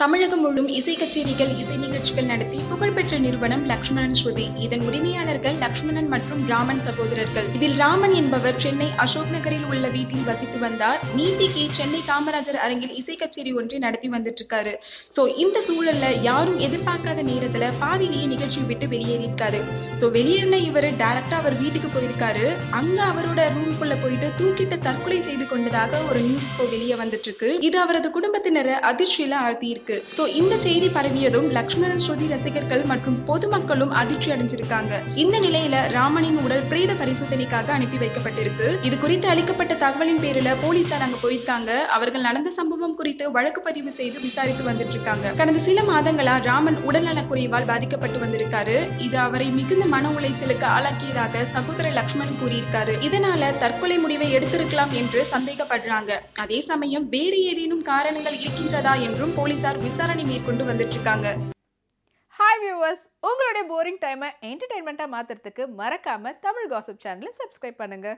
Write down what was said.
தமிழகம் முழுவதும் இசை கச்சேரிகள், இசை நிகழ்ச்சிகள் நடத்தி புகழ்பெற்ற நிறுவனம் லக்ஷ்மணன் ஸ்ருதி. இதன் உரிமையாளர்கள் லக்ஷ்மணன் மற்றும் ராமன் சகோதரர்கள். இதில் ராமன் என்பவர் சென்னை அசோக் நகரில் உள்ள வீட்டில் வசித்து வந்தார். நீதிக்கு சென்னை காமராஜர் அரங்கில் இசை கச்சேரி ஒன்றை நடத்தி வந்துட்டு இருக்காரு. சோ இந்த சூழல்ல யாரும் எதிர்பார்க்காத நேரத்துல பாதியிலேயே நிகழ்ச்சியை விட்டு வெளியேறியிருக்காரு. சோ வெளியேறின இவர் டைரக்டா அவர் வீட்டுக்கு போயிருக்காரு. அங்க அவரோட ரூம்குள்ள போயிட்டு தூக்கிட்டு தற்கொலை செய்து கொண்டதாக ஒரு நியூஸ் இப்போ வெளியே வந்துட்டு இருக்கு. இது அவரது குடும்பத்தினரை அதிர்ச்சியில ஆழ்த்தியிருக்கு. இந்த செய்தி பரவியதும் லக்ஷ்மணன் ஸ்ருதி ரசிகர்கள் மற்றும் பொதுமக்களும் அதிர்ச்சி அடைஞ்சிருக்காங்க. இந்த நிலையில ராமனின் உடல் பிரேத பரிசோதனைக்காக அனுப்பி வைக்கப்பட்டிருக்கு. இது குறித்து அளிக்கப்பட்ட தகவலின் பேரில் போலீசார் அங்க போயிருக்காங்க. அவர்கள் நடந்த சம்பவம் குறித்து வழக்கு பதிவு செய்து விசாரித்து வந்துட்டு இருக்காங்க. கடந்த சில மாதங்களா ராமன் உடல்நலக் குறைவால் பாதிக்கப்பட்டு வந்திருக்காரு. இது அவரை மிகுந்த மன உளைச்சலுக்கு ஆளாக்கியதாக சகோதரர் லக்ஷ்மண் கூறியிருக்காரு. இதனால தற்கொலை முடிவை எடுத்திருக்கலாம் என்று சந்தேகப்படுறாங்க. அதே சமயம் வேறு ஏதேனும் காரணங்கள் இருக்கின்றதா என்றும் போலீசார் விசாரணை மேற்கொண்டு வந்துட்டு இருக்காங்க. ஹாய் வியூவர்ஸ், உங்களுடைய போரிங் டைமை என்டர்டெயின்மெண்ட்டாக மாற்றுறதுக்கு மறக்காம தமிழ் காசிப் சேனலை சப்ஸ்கிரைப் பண்ணுங்க.